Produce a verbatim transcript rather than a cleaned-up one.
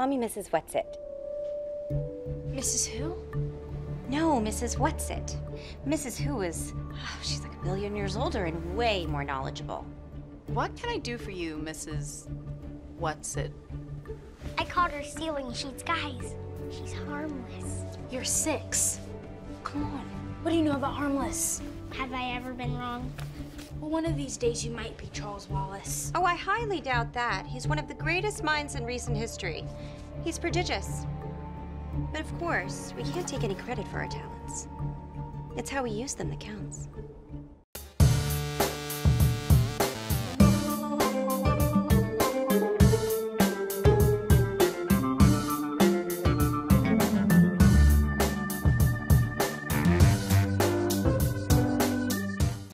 Call me Missus Whatsit. Missus Who? No, Missus Whatsit. Missus Who is, oh, she's like a billion years older and way more knowledgeable. What can I do for you, Missus Whatsit? I caught her stealing sheets. Guys, she's harmless. You're six. Come on. What do you know about harmless? Have I ever been wrong? Well, one of these days you might be Charles Wallace. Oh, I highly doubt that. He's one of the greatest minds in recent history. He's prodigious. But of course, we can't take any credit for our talents. It's how we use them that counts.